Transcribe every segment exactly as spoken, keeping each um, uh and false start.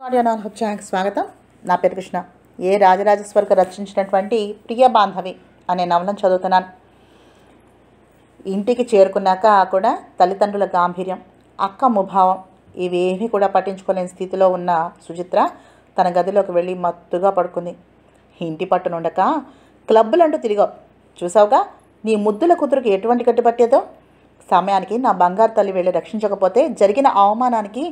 స్వాగతం. నా పేరు కృష్ణ. ఏ రాజరాజేశ్వరికి రచించినటువంటి ప్రియబాంధవి అనే నవలను చదువుతున్నాను. ఇంటికి చేరుకున్నాక కూడా తల్లిదండ్రుల గాంభీర్యం, అక్క ముభావం ఇవేమీ కూడా పట్టించుకోలేని స్థితిలో ఉన్న సుచిత్ర తన గదిలోకి వెళ్ళి మత్తుగా పడుకుంది. ఇంటి పట్టునుండక క్లబ్బులంటూ తిరిగావు, చూసావుగా నీ ముద్దుల కూతురికి ఎటువంటి గట్టిపట్టేదో. సమయానికి నా బంగారు తల్లి వెళ్ళి రక్షించకపోతే జరిగిన అవమానానికి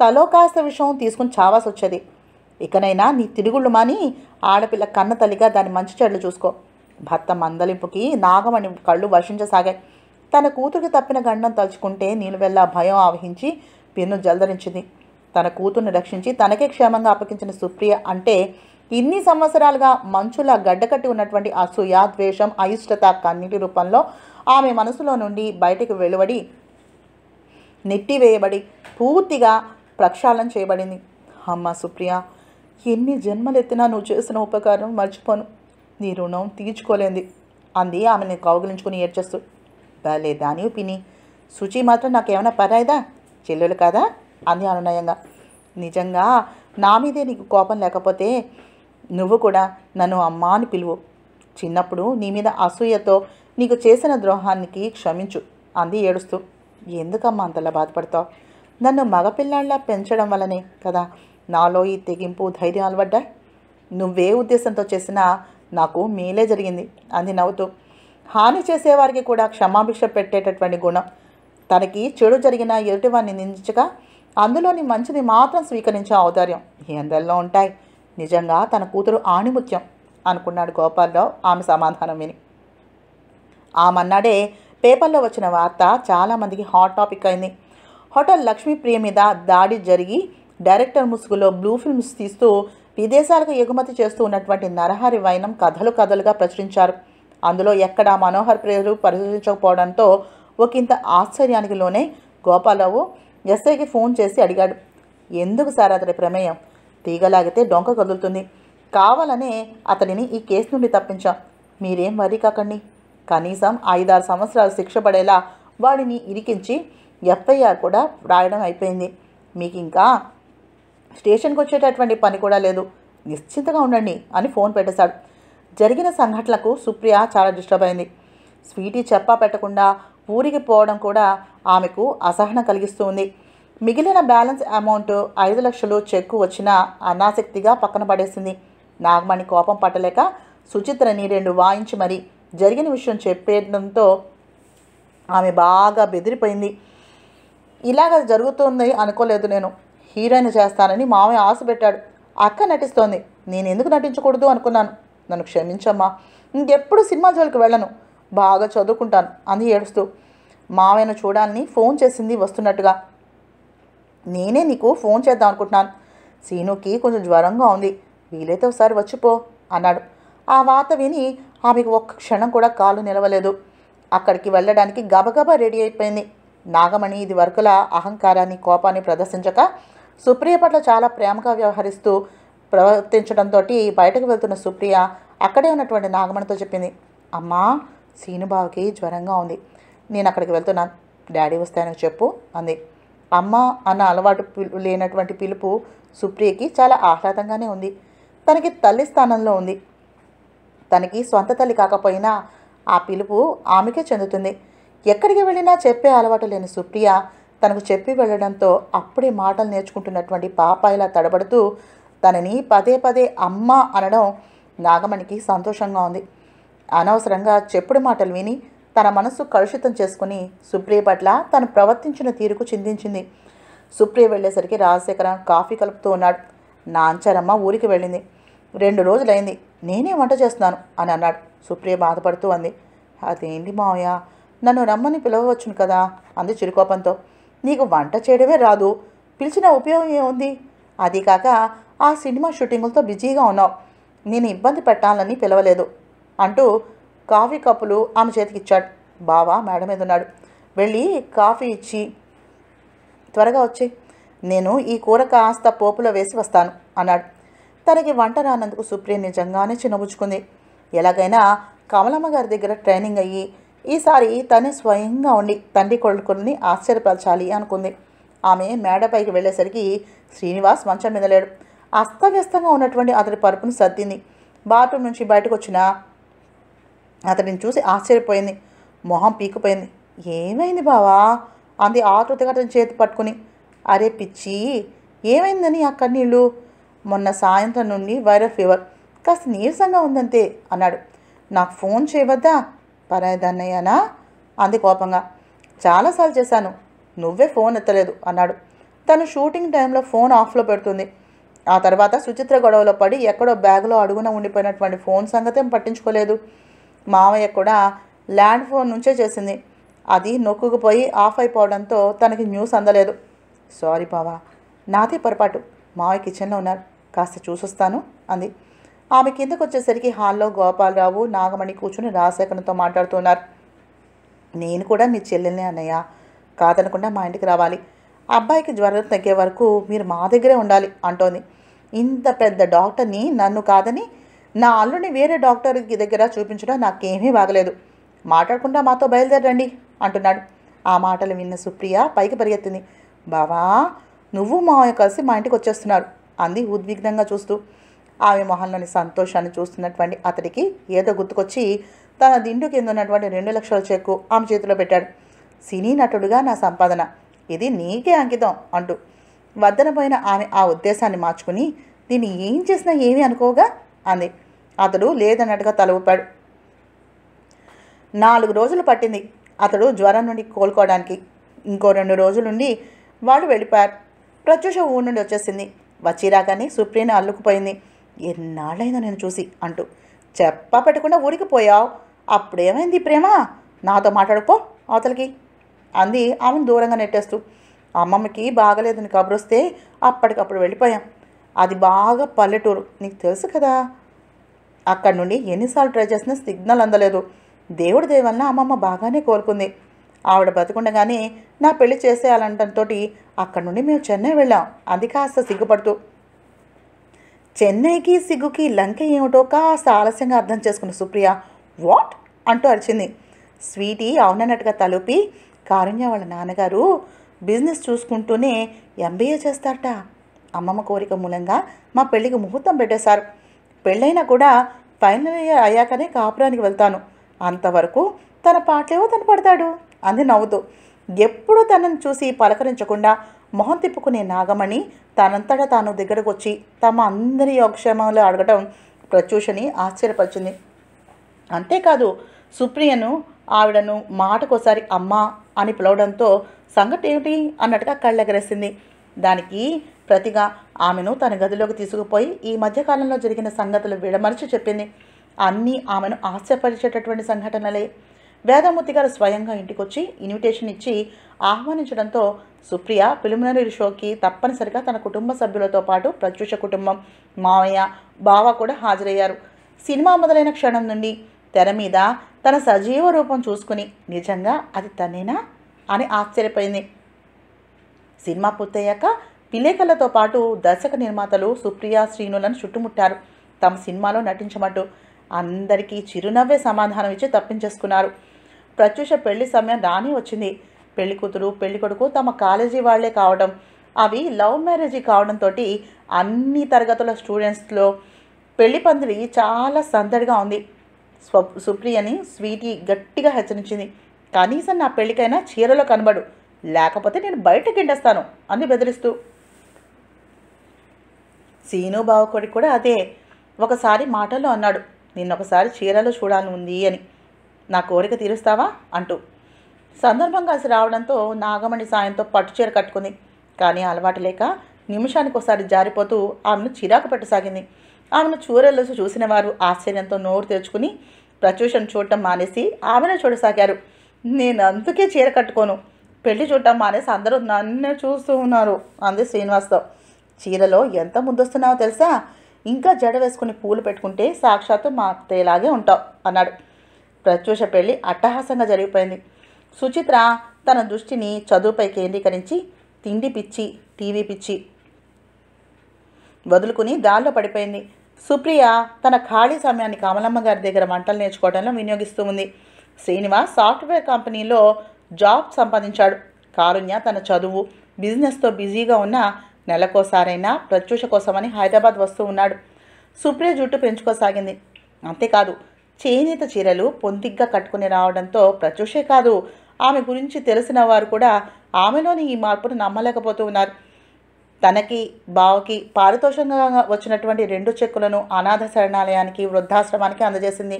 తలో కాస్త విషయం తీసుకుని చావాల్సి వచ్చేది. ఇకనైనా నీ తిరుగుళ్ళు మాని ఆడపిల్ల కన్న తల్లిగా దాని మంచి చెడ్లు చూసుకో. భర్త మందలింపుకి నాగమణి కళ్ళు వర్షించసాగాయి. తన కూతురికి తప్పిన గండం తలుచుకుంటే నీలువెల్లా భయం ఆవహించి పెన్ను జలదరించింది. తన కూతుర్ని రక్షించి తనకే క్షేమంగా అప్పగించిన సుప్రియ అంటే ఇన్ని సంవత్సరాలుగా మంచులా గడ్డకట్టి ఉన్నటువంటి అసూయ, ద్వేషం, అయిష్టత కన్నీటి రూపంలో ఆమె మనసులో నుండి బయటికి వెలువడి నెట్టివేయబడి పూర్తిగా ప్రక్షాళన చేయబడింది. అమ్మ సుప్రియ, ఎన్ని జన్మలెత్తినా నువ్వు చేసిన ఉపకారం మర్చిపోను, నీ రుణం తీర్చుకోలేంది అంది ఆమెను కౌగిలించుకుని ఏడ్చేస్తూ. భలే దాని పిని, శుచి మాత్రం నాకేమైనా పరాయిదా, చెల్లెలు కాదా అంది అనునయంగా. నిజంగా నా మీదే నీకు కోపం లేకపోతే నువ్వు కూడా నన్ను అమ్మ అని పిలువు. చిన్నప్పుడు నీ మీద అసూయతో నీకు చేసిన ద్రోహానికి క్షమించు అంది ఏడుస్తూ. ఎందుకమ్మా అంతలా బాధపడతావు? నన్ను మగపిల్లాళ్ళ పెంచడం వల్లనే కదా నాలో ఈ తెగింపు, ధైర్యం అలవడ్డాయి. నువ్వే ఉద్దేశంతో చేసినా నాకు మేలే జరిగింది అంది నవ్వుతూ. హాని చేసేవారికి కూడా క్షమాభిక్ష పెట్టేటటువంటి గుణం, తనకి చెడు జరిగిన ఎదుటివారిని నిందించక అందులోని మంచిని మాత్రం స్వీకరించే ఔదార్యం ఎందరిలో ఉంటాయి. నిజంగా తన కూతురు ఆణిముత్యం అనుకున్నాడు గోపాల్రావు ఆమె సమాధానం విని. ఆమన్నాడే పేపర్లో వచ్చిన వార్త చాలామందికి హాట్ టాపిక్ అయింది. హోటల్ లక్ష్మీప్రియ మీద దాడి జరిగి డైరెక్టర్ ముసుగులో బ్లూ ఫిల్మ్స్ తీస్తూ విదేశాలకు ఎగుమతి చేస్తూ ఉన్నటువంటి నరహరి వైనం కథలు కథలుగా ప్రచురించారు. అందులో ఎక్కడా మనోహర్ పేరు పరిశీలించకపోవడంతో ఒకంత ఆశ్చర్యానికి లోనే గోపాలరావు ఎస్ఐకి ఫోన్ చేసి అడిగాడు, ఎందుకు సార్ అతడి ప్రమేయం? తీగలాగితే డొంక కదులుతుంది, కావాలనే అతడిని ఈ కేసు నుండి తప్పించాం. మీరేం వరి కాకండి, కనీసం ఐదారు సంవత్సరాలు శిక్ష పడేలా వాడిని ఇరికించి ఎఫ్ఐఆర్ కూడా రాయడం అయిపోయింది. మీకు ఇంకా స్టేషన్కి వచ్చేటటువంటి పని కూడా లేదు, నిశ్చింతగా ఉండండి అని ఫోన్ పెట్టేశాడు. జరిగిన సంఘటనలకు సుప్రియ చాలా డిస్టర్బ్ అయింది. స్వీటీ చెప్పా పెట్టకుండా ఊరికి పోవడం కూడా ఆమెకు అసహనం కలిగిస్తుంది. మిగిలిన బ్యాలెన్స్ అమౌంట్ ఐదు లక్షలు చెక్కు వచ్చినా అనాసక్తిగా పక్కన పడేసింది. నాగమణి కోపం పట్టలేక సుచిత్రని రెండు వాయించి మరీ జరిగిన విషయం చెప్పేయడంతో ఆమె బాగా బెదిరిపోయింది. ఇలాగ జరుగుతుంది అనుకోలేదు, నేను హీరోయిన్ చేస్తానని మామయ్య ఆశ పెట్టాడు, అక్క నటిస్తోంది, నేను ఎందుకు నటించకూడదు అనుకున్నాను, నన్ను క్షమించమ్మా, ఇంకెప్పుడు సినిమా జోలికి వెళ్ళను, బాగా చదువుకుంటాను అని ఏడుస్తూ. మామయ్యను చూడాలని ఫోన్ చేసింది వస్తున్నట్టుగా. నేనే నీకు ఫోన్ చేద్దాం అనుకుంటున్నాను, సీనుకి కొంచెం జ్వరంగా ఉంది, వీలైతే ఒకసారి వచ్చిపో అన్నాడు. ఆ వార్త విని ఆమెకు ఒక్క క్షణం కూడా కాలు నిలవలేదు. అక్కడికి వెళ్ళడానికి గబగబా రెడీ అయిపోయింది. నాగమణి ఇది వరకుల అహంకారాన్ని, కోపాన్ని ప్రదర్శించక సుప్రియ పట్ల చాలా ప్రేమగా వ్యవహరిస్తూ ప్రవర్తించడంతో బయటకు వెళ్తున్న సుప్రియ అక్కడే ఉన్నటువంటి నాగమణితో చెప్పింది, అమ్మా సీనుబాబుకి జ్వరంగా ఉంది, నేను అక్కడికి వెళ్తున్నాను, డాడీ వస్తానని చెప్పు అంది. అమ్మ అన్న అలవాటు లేనటువంటి పిలుపు సుప్రియకి చాలా ఆహ్లాదంగానే ఉంది. తనకి తల్లి స్థానంలో ఉంది, తనకి సొంత తల్లి కాకపోయినా ఆ పిలుపు ఆమెకే చెందుతుంది. ఎక్కడికి వెళ్ళినా చెప్పే అలవాటు లేని సుప్రియ తనకు చెప్పి వెళ్ళడంతో అప్పుడే మాటలు నేర్చుకుంటున్నటువంటి పాప ఇలా తడబడుతూ తనని పదే పదే అమ్మ అనడం నాగమణికి సంతోషంగా ఉంది. అనవసరంగా చెప్పుడు మాటలు విని తన మనసు కలుషితం చేసుకుని సుప్రియ పట్ల తను ప్రవర్తించిన తీరుకు చింతించింది. సుప్రియ వెళ్ళేసరికి రాజశేఖర కాఫీ కలుపుతూ ఉన్నాడు. నా అంచరమ్మ ఊరికి వెళ్ళింది, రెండు రోజులైంది, నేనే వంట చేస్తున్నాను అని అన్నాడు. సుప్రియ బాధపడుతూ అంది, అదేంటి మావయ్య, నన్ను రమ్మని పిలవచ్చును కదా అంది చిరుకోపంతో. నీకు వంట చేయడమే రాదు, పిలిచిన ఉపయోగం ఏముంది? అది కాక ఆ సినిమా షూటింగులతో బిజీగా ఉన్నావు, నేను ఇబ్బంది పెట్టాలని పిలవలేదు అంటూ కాఫీ కప్పులు ఆమె చేతికి ఇచ్చాడు. బావా మేడ మీద ఉన్నాడు, వెళ్ళి కాఫీ ఇచ్చి త్వరగా వచ్చి, నేను ఈ కూర కాస్త పోపులో వేసి వస్తాను అన్నాడు. తనకి వంట రానందుకు సుప్రియ నిజంగానే చిన్నబుచ్చుకుంది. ఎలాగైనా కమలమ్మ గారి దగ్గర ట్రైనింగ్ అయ్యి ఈసారి తనే స్వయంగా ఉండి తండ్రి కొడుకుల్ని ఆశ్చర్యపరచాలి అనుకుంది. ఆమె మేడపైకి వెళ్ళేసరికి శ్రీనివాస్ మంచం మీద లేడు. అస్తవ్యస్తంగా ఉన్నటువంటి అతడి పరుపును సర్దింది. బాత్రూమ్ నుంచి బయటకు వచ్చిన అతడిని చూసి ఆశ్చర్యపోయింది. మొహం పీకిపోయింది. ఏమైంది బావా అంది ఆతృతగా అతని చేతి పట్టుకుని. అరే పిచ్చి, ఏమైందని ఆ కన్నీళ్ళు? మొన్న సాయంత్రం నుండి వైరల్ ఫీవర్, కాస్త నీరసంగా ఉందంతే అన్నాడు. నాకు ఫోన్ చేయవద్దా? పరాయిదాన్నయ్యానా అంది కోపంగా. చాలాసార్లు చేశాను, నువ్వే ఫోన్ ఎత్తలేదు అన్నాడు. తను షూటింగ్ టైంలో ఫోన్ ఆఫ్లో పెడుతుంది. ఆ తర్వాత సుచిత్ర గొడవలో పడి ఎక్కడో బ్యాగ్లో అడుగున ఉండిపోయినటువంటి ఫోన్ సంగతి పట్టించుకోలేదు. మావయ్య కూడా ల్యాండ్ ఫోన్ నుంచే చేసింది. అది నొక్కుకుపోయి ఆఫ్ అయిపోవడంతో తనకి న్యూస్ అందలేదు. సారీ బావా, నాదే పొరపాటు. మావయ్య కిచెన్లో ఉన్నారు, కాస్త చూసొస్తాను అంది. ఆమె కిందకు వచ్చేసరికి హాల్లో గోపాల్రావు, నాగమణి కూర్చుని రాజశేఖరతో మాట్లాడుతున్నారు. నేను కూడా మీ చెల్లెల్ని అన్నయ్య, కాదనకుండా మా ఇంటికి రావాలి. అబ్బాయికి జ్వరం తగ్గే వరకు మీరు మా దగ్గరే ఉండాలి అంటోంది. ఇంత పెద్ద డాక్టర్ని నన్ను కాదని నా అల్లుని వేరే డాక్టర్కి దగ్గర చూపించడం నాకేమీ బాగలేదు. మాట్లాడకుండా మాతో బయలుదేరండి అంటున్నాడు. ఆ మాటలు విన్న సుప్రియ పైకి పరిగెత్తింది. బావా, నువ్వు మావయ్య కలిసి మా ఇంటికి వచ్చేస్తున్నారు అంది ఉద్విగ్నంగా చూస్తూ. ఆమె మొహంలోని సంతోషాన్ని చూస్తున్నటువంటి అతడికి ఏదో గుర్తుకొచ్చి తన దిండు కింద ఉన్నటువంటి రెండు లక్షల చెక్కు ఆమె చేతిలో పెట్టాడు. సినీ నటుడుగా నా సంపాదన, ఇది నీకే అంకితం అంటూ వద్దనపోయిన ఆమె ఆ ఉద్దేశాన్ని మార్చుకుని దీన్ని ఏం చేసినా ఏమీ అనుకోగా అంది. అతడు లేదన్నట్టుగా తల ఊపాడు. నాలుగు రోజులు పట్టింది అతడు జ్వరం నుండి కోలుకోవడానికి. ఇంకో రెండు రోజుల నుండి వాళ్ళు వెళ్ళిపోయారు. ప్రత్యూష ఊరి నుండి వచ్చేసింది. వచ్చి రాగానే సుప్రియను అల్లుకుపోయింది. ఎన్నాళ్ళైనా నేను చూసి అంటూ. చెప్ప పెట్టకుండా ఊరికి పోయావు, అప్పుడేమైంది ప్రేమ? నాతో మాట్లాడుకో అవతలికి అంది ఆమెను దూరంగా నెట్టేస్తూ. అమ్మమ్మకి బాగలేదని కబురొస్తే అప్పటికప్పుడు వెళ్ళిపోయాం. అది బాగా పల్లెటూరు, నీకు తెలుసు కదా. అక్కడి నుండి ఎన్నిసార్లు ట్రై చేసినా సిగ్నల్ అందలేదు. దేవుడి దయ వలన అమ్మమ్మ బాగానే కోలుకుంది. ఆవిడ బతుకుండగానే నా పెళ్లి చేసేయాలంటంతో అక్కడి నుండి మేము చెన్నై వెళ్ళాం అంది కాస్త సిగ్గుపడుతూ. చెన్నైకి సిగ్గుకి లంక ఏమిటో కాస్త ఆలస్యంగా అర్థం చేసుకున్న సుప్రియ వాట్ అంటూ అరిచింది. స్వీటీ అవునన్నట్టుగా తలూపి, కారుణ్య వాళ్ళ నాన్నగారు బిజినెస్ చూసుకుంటూనే ఎంబీఏ చేస్తారట. అమ్మమ్మ కోరిక మూలంగా మా పెళ్ళికి ముహూర్తం పెట్టేశారు. పెళ్ళైనా కూడా ఫైనల్ ఇయర్ అయ్యాకనే కాపురానికి వెళ్తాను. అంతవరకు తన పాటలేవో తను పడతాడు అంది నవ్వుతూ. ఎప్పుడూ తనను చూసి పలకరించకుండా మొహం తిప్పుకునే నాగమణి తనంతటా తాను దగ్గరకు వచ్చి తమ అందరి యోగక్షేమాలు అడగటం ప్రత్యూషని ఆశ్చర్యపరిచింది. అంతేకాదు సుప్రియను ఆవిడను మాటకోసారి అమ్మ అని పిలవడంతో సంగతి ఏమిటి అన్నట్టుగా కళ్ళెగరేసింది. దానికి ప్రతిగా ఆమెను తన గదిలోకి తీసుకుపోయి ఈ మధ్యకాలంలో జరిగిన సంగతులు విడమరిచి చెప్పింది. అన్నీ ఆమెను ఆశ్చర్యపరిచేటటువంటి సంఘటనలే. వేదమూర్తి గారు స్వయంగా ఇంటికొచ్చి ఇన్విటేషన్ ఇచ్చి ఆహ్వానించడంతో సుప్రియ ప్రిలిమినరీ షోకి తప్పనిసరిగా తన కుటుంబ సభ్యులతో పాటు ప్రత్యూష కుటుంబం, మావయ్య, బావ కూడా హాజరయ్యారు. సినిమా మొదలైన క్షణం నుండి తెర మీద తన సజీవ రూపం చూసుకుని నిజంగా అది తనేనా అని ఆశ్చర్యపోయింది. సినిమా పూర్తయ్యాక పిలేకలతో పాటు దర్శక నిర్మాతలు సుప్రియ శ్రీనులను చుట్టుముట్టారు. తమ సినిమాలో నటించమంటూ అందరికీ చిరునవ్వే సమాధానం ఇచ్చి తప్పించేసుకున్నారు. ప్రత్యూష పెళ్లి సమయం రాని వచ్చింది. పెళ్లి కూతురు, పెళ్లి కొడుకు తమ కాలేజీ వాళ్లే కావడం, అవి లవ్ మ్యారేజీ కావడంతో అన్ని తరగతుల స్టూడెంట్స్లో పెళ్లి పందిరి చాలా సందడిగా ఉంది. స్వ సుప్రియని స్వీటీ గట్టిగా హెచ్చరించింది. కనీసం నా పెళ్ళికైనా చీరలో కనబడు, లేకపోతే నేను బయట గిండేస్తాను అంది బెదిరిస్తూ. సీను బావ కొడుకు కూడా అదే ఒకసారి మాటల్లో అన్నాడు, నిన్నొకసారి చీరలో చూడాలని ఉంది అని. నా కోరిక తీరుస్తావా అంటూ. సందర్భం కలిసి రావడంతో నాగమణి సాయంతో పట్టు చీర కట్టుకుంది. కానీ అలవాటు లేక నిమిషానికి ఒకసారి జారిపోతూ ఆమెను చిరాకు పెట్టసాగింది. ఆమెను చూరల్లోసి చూసిన వారు ఆశ్చర్యంతో నోరు తెరుచుకుని ప్రత్యూషను చూడటం మానేసి ఆమెను చూడసాగారు. నేను అందుకే చీర కట్టుకోను, పెళ్లి చూడటం మానేసి అందరూ నన్నే చూస్తూ ఉన్నారు అంది శ్రీనివాస్తో. చీరలో ఎంత ముద్దొస్తున్నావో తెలుసా, ఇంకా జడ వేసుకుని పూలు పెట్టుకుంటే సాక్షాత్తు మా అత్తయ్యలాగే ఉంటావు అన్నాడు. ప్రత్యూష పెళ్లి అట్టహాసంగా జరిగిపోయింది. సుచిత్ర తన దృష్టిని చదువుపై కేంద్రీకరించి తిండి పిచ్చి, టీవీ పిచ్చి వదులుకుని దారిలో పడిపోయింది. సుప్రియ తన ఖాళీ సమయాన్ని కమలమ్మ గారి దగ్గర వంటలు నేర్చుకోవడంలో వినియోగిస్తూ ఉంది. శ్రీనివాస్ సాఫ్ట్వేర్ కంపెనీలో జాబ్ సంపాదించాడు. కారుణ్య తన చదువు, బిజినెస్తో బిజీగా ఉన్న నెలకోసారైనా ప్రత్యూష కోసమని హైదరాబాద్ వస్తూ ఉన్నాడు. సుప్రియ జుట్టు పెంచుకోసాగింది. అంతేకాదు చేనేత చీరలు పొందిగ్గా కట్టుకుని రావడంతో ప్రత్యూషే కాదు ఆమె గురించి తెలిసిన వారు కూడా ఆమెలోని ఈ మార్పును నమ్మలేకపోతూ ఉన్నారు. తనకి బావకి పారితోషంగా వచ్చినటువంటి రెండు చెక్కులను అనాథ శరణాలయానికి వృద్ధాశ్రమానికి అందజేసింది.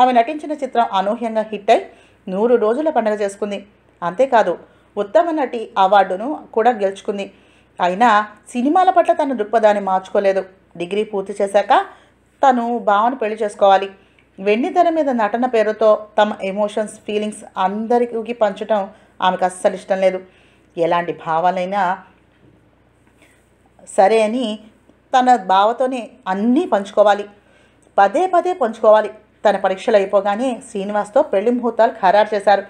ఆమె నటించిన చిత్రం అనూహ్యంగా హిట్ అయి నూరు రోజుల పండుగ చేసుకుంది. అంతేకాదు ఉత్తమ నటి అవార్డును కూడా గెలుచుకుంది. అయినా సినిమాల పట్ల తన దృక్పథాన్ని మార్చుకోలేదు. డిగ్రీ పూర్తి చేశాక తను బావను పెళ్లి చేసుకోవాలి. వెండితెర మీద నటన పేరుతో తమ ఎమోషన్స్ ఫీలింగ్స్ అందరికీ పంచడం ఆమెకు అస్సలు ఇష్టం లేదు. ఎలాంటి భావాలైనా సరే అని తన బావతోనే అన్నీ పంచుకోవాలి, పదే పదే పంచుకోవాలి. తన పరీక్షలు అయిపోగానే శ్రీనివాస్తో పెళ్లి ముహూర్తాలు ఖరారు చేశారు.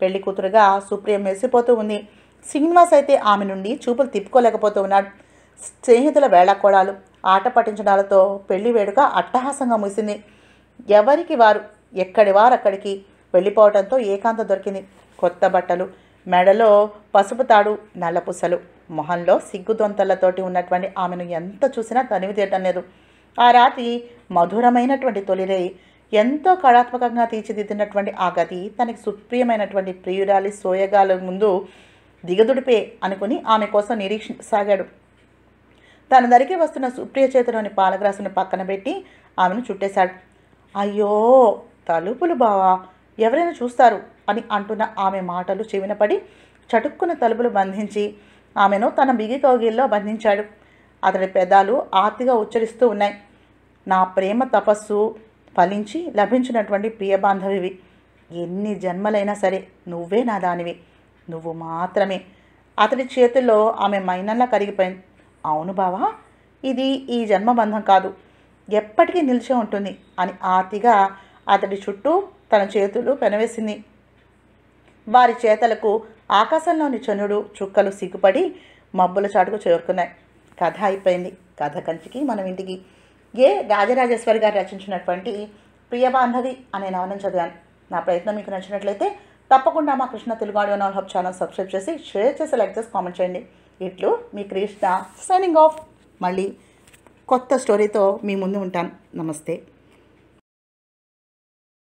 పెళ్లి కూతురుగా సుప్రియ మెరిసిపోతూ ఉంది. శ్రీనివాస్ అయితే ఆమె నుండి చూపులు తిప్పుకోలేకపోతూ ఉన్నాడు. స్నేహితుల వేళాకోడాలు ఆట పట్టించడాలతో పెళ్లి వేడుక అట్టహాసంగా ముగిసింది. ఎవరికి వారు ఎక్కడి వారు అక్కడికి వెళ్ళిపోవడంతో ఏకాంతం దొరికింది. కొత్త బట్టలు, మెడలో పసుపు తాడు, నల్లపుసలు, మొహంలో సిగ్గుదొంతలతోటి ఉన్నటువంటి ఆమెను ఎంత చూసినా తనివి తీయటం లేదు. ఆ రాత్రి మధురమైనటువంటి తొలిరై ఎంతో కళాత్మకంగా తీర్చిదిద్దినటువంటి ఆ గది తనకి సుప్రియమైనటువంటి ప్రియురాలి సోయగాల ముందు దిగదుడిపే అనుకుని ఆమె కోసం నిరీక్షించసాగాడు. తన దగ్గరికి వస్తున్న సుప్రియ చేతిలోని పాలగ్రాసును పక్కన పెట్టి ఆమెను చుట్టేశాడు. అయ్యో తలుపులు బావా, ఎవరైనా చూస్తారు అని అంటున్న ఆమె మాటలు చెవినపడి చటుక్కున తలుపులు బంధించి ఆమెను తన బిగి కౌగిల్లో బంధించాడు. అతడి పెదాలు ఆర్తిగా ఉచ్చరిస్తూ ఉన్నాయి. నా ప్రేమ తపస్సు ఫలించి లభించినటువంటి ప్రియబాంధవివి, ఎన్ని జన్మలైనా సరే నువ్వే నా దానివి, నువ్వు మాత్రమే. అతడి చేతుల్లో ఆమె మైనల్లా కరిగిపోయింది. అవును బావా, ఇది ఈ జన్మబంధం కాదు, ఎప్పటికీ నిలిచే ఉంటుంది అని ఆర్తిగా అతడి చుట్టూ తన చేతులు పెనవేసింది. వారి చేతలకు ఆకాశంలోని చనుడు చుక్కలు సిగ్గుపడి మబ్బుల చాటుకు చేరుకున్నాయి. కథ అయిపోయింది. కథ కంచికి మనం ఇంటికి. ఏ రాజరాజేశ్వరి గారు రచించినటువంటి ప్రియబాంధవి అనే నవలను చదివాను. నా ప్రయత్నం మీకు నచ్చినట్లయితే తప్పకుండా మా Krishna Telugu audio novel hub channel subscribe చేసి షేర్ చేసి లైక్ చేసి కామెంట్ చేయండి. ఇట్లు మీ కృష్ణ, సైనింగ్ ఆఫ్. మళ్ళీ కొత్త స్టోరీతో మీ ముందు ఉంటాను. నమస్తే.